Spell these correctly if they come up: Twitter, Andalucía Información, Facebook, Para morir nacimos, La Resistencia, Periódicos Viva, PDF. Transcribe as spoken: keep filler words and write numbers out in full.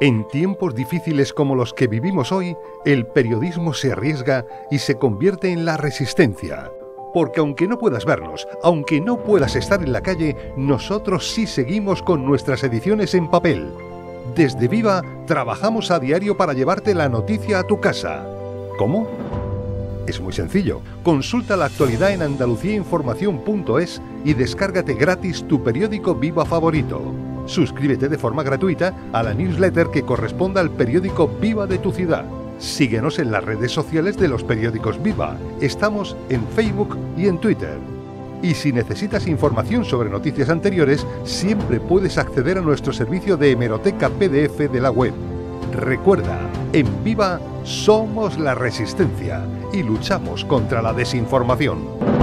En tiempos difíciles como los que vivimos hoy, el periodismo se arriesga y se convierte en la resistencia. Porque aunque no puedas vernos, aunque no puedas estar en la calle, nosotros sí seguimos con nuestras ediciones en papel. Desde Viva trabajamos a diario para llevarte la noticia a tu casa. ¿Cómo? Es muy sencillo. Consulta la actualidad en andalucía información punto es y descárgate gratis tu periódico Viva favorito. Suscríbete de forma gratuita a la newsletter que corresponda al periódico Viva de tu ciudad. Síguenos en las redes sociales de los periódicos Viva. Estamos en Facebook y en Twitter. Y si necesitas información sobre noticias anteriores, siempre puedes acceder a nuestro servicio de hemeroteca P D F de la web. Recuerda, en Viva somos la resistencia y luchamos contra la desinformación.